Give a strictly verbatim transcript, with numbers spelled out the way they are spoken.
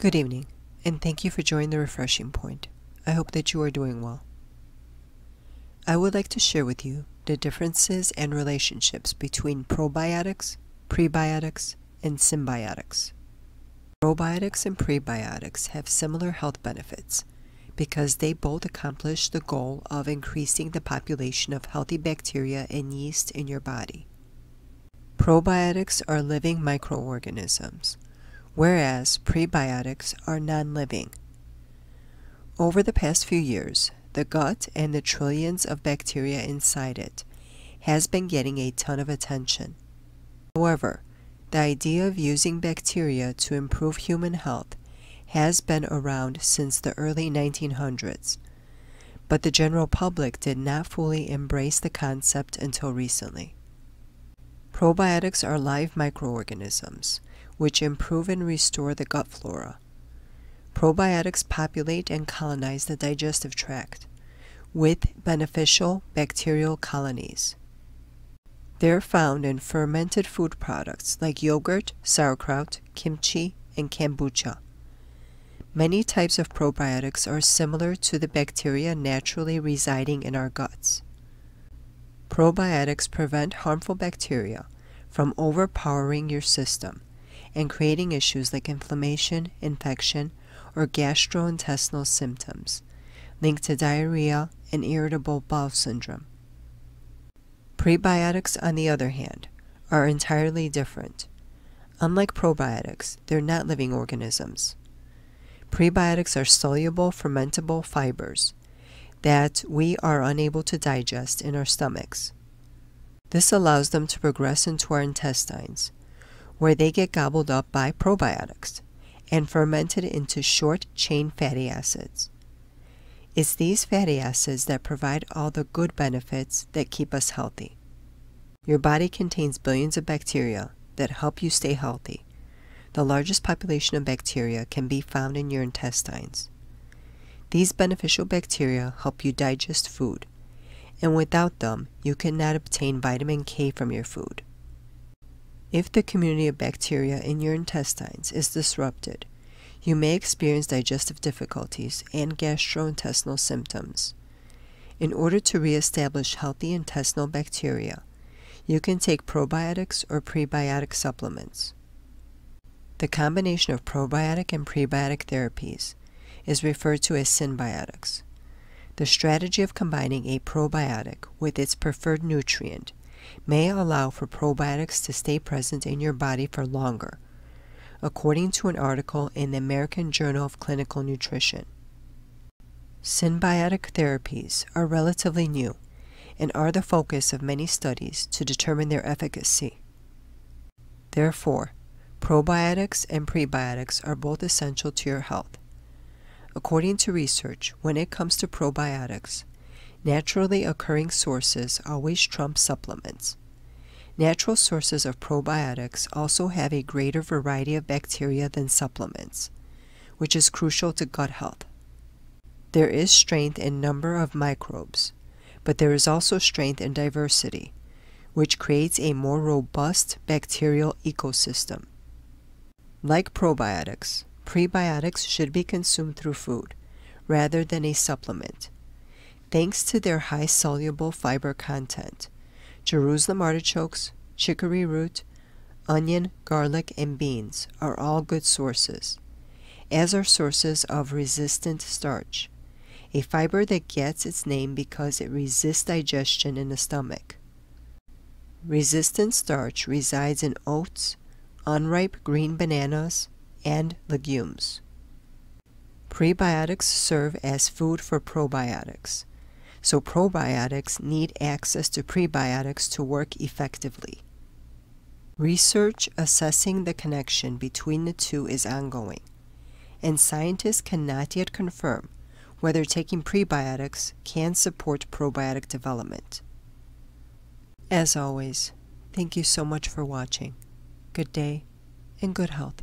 Good evening, and thank you for joining The Refreshing Point. I hope that you are doing well. I would like to share with you the differences and relationships between probiotics, prebiotics, and synbiotics. Probiotics and prebiotics have similar health benefits because they both accomplish the goal of increasing the population of healthy bacteria and yeast in your body. Probiotics are living microorganisms, whereas prebiotics are non-living. Over the past few years, the gut and the trillions of bacteria inside it has been getting a ton of attention. However, the idea of using bacteria to improve human health has been around since the early nineteen hundreds, but the general public did not fully embrace the concept until recently. Probiotics are live microorganisms, which improve and restore the gut flora. Probiotics populate and colonize the digestive tract with beneficial bacterial colonies. They're found in fermented food products like yogurt, sauerkraut, kimchi, and kombucha. Many types of probiotics are similar to the bacteria naturally residing in our guts. Probiotics prevent harmful bacteria from overpowering your system and creating issues like inflammation, infection, or gastrointestinal symptoms linked to diarrhea and irritable bowel syndrome. Prebiotics, on the other hand, are entirely different. Unlike probiotics, they're not living organisms. Prebiotics are soluble, fermentable fibers that we are unable to digest in our stomachs. This allows them to progress into our intestines, where they get gobbled up by probiotics and fermented into short-chain fatty acids. It's these fatty acids that provide all the good benefits that keep us healthy. Your body contains billions of bacteria that help you stay healthy. The largest population of bacteria can be found in your intestines. These beneficial bacteria help you digest food, and without them, you cannot obtain vitamin K from your food. If the community of bacteria in your intestines is disrupted, you may experience digestive difficulties and gastrointestinal symptoms. In order to reestablish healthy intestinal bacteria, you can take probiotics or prebiotic supplements. The combination of probiotic and prebiotic therapies is referred to as synbiotics. The strategy of combining a probiotic with its preferred nutrient may allow for probiotics to stay present in your body for longer, according to an article in the American Journal of Clinical Nutrition. Synbiotic therapies are relatively new and are the focus of many studies to determine their efficacy. Therefore, probiotics and prebiotics are both essential to your health. According to research, when it comes to probiotics, naturally occurring sources always trump supplements. Natural sources of probiotics also have a greater variety of bacteria than supplements, which is crucial to gut health. There is strength in number of microbes, but there is also strength in diversity, which creates a more robust bacterial ecosystem. Like probiotics, prebiotics should be consumed through food rather than a supplement. Thanks to their high soluble fiber content, Jerusalem artichokes, chicory root, onion, garlic, and beans are all good sources, as are sources of resistant starch, a fiber that gets its name because it resists digestion in the stomach. Resistant starch resides in oats, unripe green bananas, and legumes. Prebiotics serve as food for probiotics, so probiotics need access to prebiotics to work effectively. Research assessing the connection between the two is ongoing, and scientists cannot yet confirm whether taking prebiotics can support probiotic development. As always, thank you so much for watching. Good day and good health.